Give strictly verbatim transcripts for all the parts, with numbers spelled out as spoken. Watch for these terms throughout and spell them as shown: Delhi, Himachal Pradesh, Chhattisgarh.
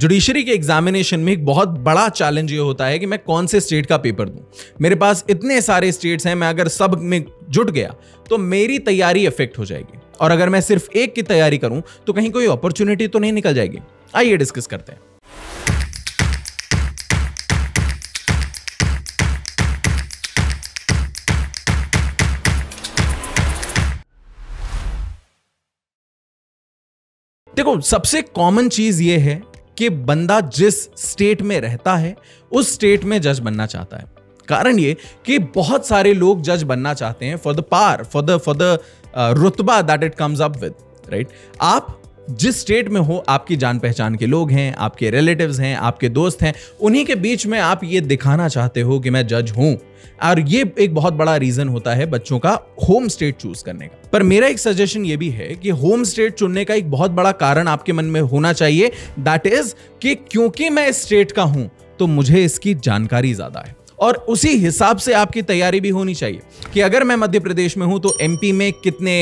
Judiciary के examination में एक बहुत बड़ा चैलेंज ये होता है कि मैं कौन से स्टेट का पेपर दूं। मेरे पास इतने सारे स्टेट्स हैं, मैं अगर सब में जुट गया तो मेरी तैयारी अफेक्ट हो जाएगी, और अगर मैं सिर्फ एक की तैयारी करूं तो कहीं कोई अपॉर्चुनिटी तो नहीं निकल जाएगी। आइए डिस्कस करते हैं। देखो, सबसे कॉमन चीज ये है कि बंदा जिस स्टेट में रहता है उस स्टेट में जज बनना चाहता है। कारण ये कि बहुत सारे लोग जज बनना चाहते हैं for the power, for the for the रुतबा that it comes up with, right. आप जिस स्टेट में हो, आपकी जान पहचान के लोग हैं, आपके रिलेटिव्स हैं, आपके दोस्त हैं, उन्हीं के बीच में आप ये दिखाना चाहते हो कि मैं जज हूं, और ये एक बहुत बड़ा रीजन होता है बच्चों का होम स्टेट चूज करने का। पर मेरा एक सजेशन ये भी है कि होम स्टेट चुनने का एक बहुत बड़ा कारण आपके मन में होना चाहिए, दैट इज कि क्योंकि मैं इस स्टेट का हूं तो मुझे इसकी जानकारी ज्यादा है, और उसी हिसाब से आपकी तैयारी भी होनी चाहिए कि अगर मैं मध्य प्रदेश में हूं तो एमपी में कितने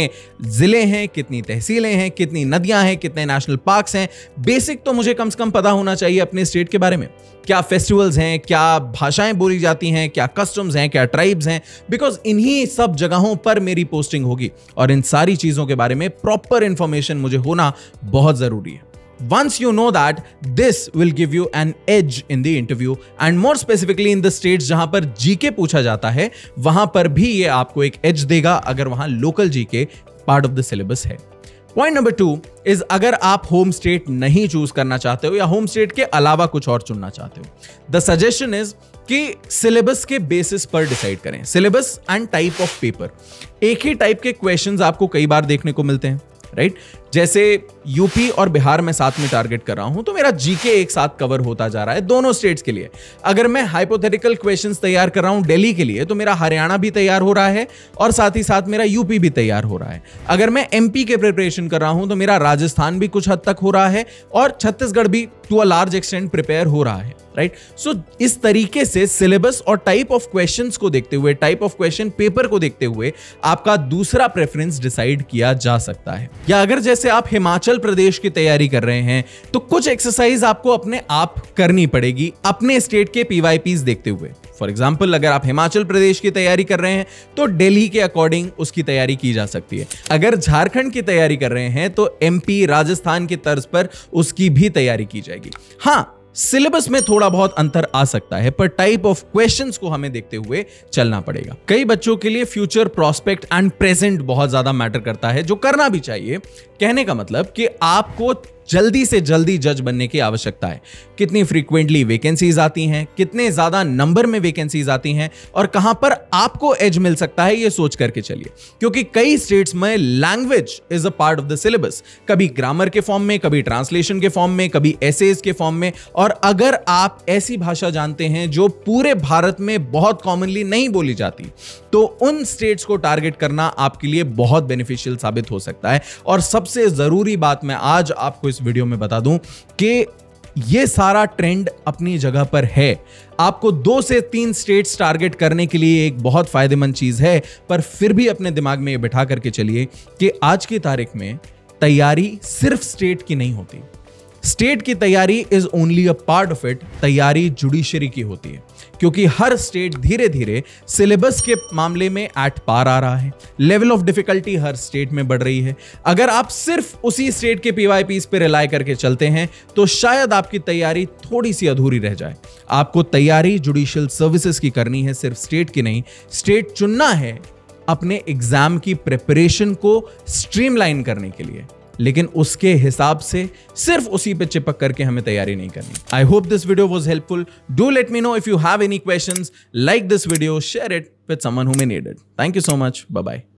जिले हैं, कितनी तहसीलें हैं, कितनी नदियां हैं, कितने नेशनल पार्क्स हैं। बेसिक तो मुझे कम से कम पता होना चाहिए अपने स्टेट के बारे में, क्या फेस्टिवल्स हैं, क्या भाषाएं बोली जाती हैं, क्या कस्टम्स हैं, क्या ट्राइब्स हैं, बिकॉज इन्हीं सब जगहों पर मेरी पोस्टिंग होगी, और इन सारी चीज़ों के बारे में प्रॉपर इंफॉर्मेशन मुझे होना बहुत ज़रूरी है। Once you know that, this will give you an edge in the interview, and more specifically in the states जहां पर जीके पूछा जाता है वहां पर भी ये आपको एक edge देगा, अगर वहां local GK part of the syllabus है। Point number two is, अगर आप home state नहीं चूज करना चाहते हो या home state के अलावा कुछ और चुनना चाहते हो, the suggestion is कि सिलेबस के बेसिस पर डिसाइड करें। Syllabus and type of paper, एक ही टाइप के क्वेश्चंस आपको कई बार देखने को मिलते हैं, राइट right? जैसे यूपी और बिहार में साथ में टारगेट कर रहा हूं तो मेरा जीके एक साथ कवर होता जा रहा है दोनों स्टेट्स के लिए। अगर मैं हाइपोथेटिकल क्वेश्चंस तैयार कर रहा हूं दिल्ली के लिए तो मेरा हरियाणा भी तैयार हो रहा है और साथ ही साथ मेरा यूपी भी तैयार हो रहा है। अगर मैं एमपी के प्रिपरेशन कर रहा हूं तो मेरा राजस्थान भी कुछ हद तक हो रहा है और छत्तीसगढ़ भी to a large extent prepare हो रहा है, राइट right? सो so, इस तरीके से सिलेबस और टाइप ऑफ क्वेश्चंस को देखते हुए, टाइप ऑफ क्वेश्चन पेपर को देखते हुए आपका दूसरा प्रेफरेंस डिसाइड किया जा सकता है। या अगर जैसे आप हिमाचल प्रदेश की तैयारी कर रहे हैं तो कुछ एक्सरसाइज आपको अपने आप करनी पड़ेगी अपने स्टेट के पीवाईपीज देखते हुए। फॉर एग्जाम्पल, अगर आप हिमाचल प्रदेश की तैयारी कर रहे हैं तो दिल्ली के अकॉर्डिंग उसकी तैयारी की जा सकती है। अगर झारखंड की तैयारी कर रहे हैं तो एमपी, राजस्थान के तर्ज पर उसकी भी तैयारी की जाएगी। हाँ, सिलेबस में थोड़ा बहुत अंतर आ सकता है पर टाइप ऑफ क्वेश्चंस को हमें देखते हुए चलना पड़ेगा। कई बच्चों के लिए फ्यूचर प्रोस्पेक्ट एंड प्रेजेंट बहुत ज्यादा मैटर करता है, जो करना भी चाहिए। कहने का मतलब कि आपको जल्दी से जल्दी जज बनने की आवश्यकता है। कितनी फ्रीक्वेंटली वैकेंसीज आती हैं, कितने ज्यादा नंबर में वैकेंसीज आती हैं और कहां पर आपको एज मिल सकता है, ये सोच करके चलिए, क्योंकि कई स्टेट्स में language is a part of the syllabus. कभी ग्रामर के फॉर्म में, कभी ट्रांसलेशन के फॉर्म में, कभी एसेज के फॉर्म में, और अगर आप ऐसी भाषा जानते हैं जो पूरे भारत में बहुत कॉमनली नहीं बोली जाती तो उन स्टेट्स को टारगेट करना आपके लिए बहुत बेनिफिशियल साबित हो सकता है। और सबसे जरूरी बात मैं आज आपको इस वीडियो में बता दूं कि ये सारा ट्रेंड अपनी जगह पर है। आपको दो से तीन स्टेट्स टारगेट करने के लिए एक बहुत फायदेमंद चीज है, पर फिर भी अपने दिमाग में ये बिठा करके चलिए कि आज की तारीख में तैयारी सिर्फ स्टेट की नहीं होती। स्टेट की तैयारी is only a part of it, तैयारी जुडिशरी की होती है, क्योंकि हर स्टेट धीरे धीरे सिलेबस के मामले में एट पार आ रहा है। लेवल ऑफ डिफिकल्टी हर स्टेट में बढ़ रही है। अगर आप सिर्फ उसी स्टेट के पीवाईपीस पर रिलाय करके चलते हैं तो शायद आपकी तैयारी थोड़ी सी अधूरी रह जाए। आपको तैयारी जुडिशियल सर्विसेज की करनी है, सिर्फ स्टेट की नहीं। स्टेट चुनना है अपने एग्जाम की प्रिपरेशन को स्ट्रीमलाइन करने के लिए, लेकिन उसके हिसाब से सिर्फ उसी पे चिपक करके हमें तैयारी नहीं करनी। I hope this video was helpful. Do let me know if you have any questions. Like this video, share it with someone who may need it. Thank you so much, bye bye.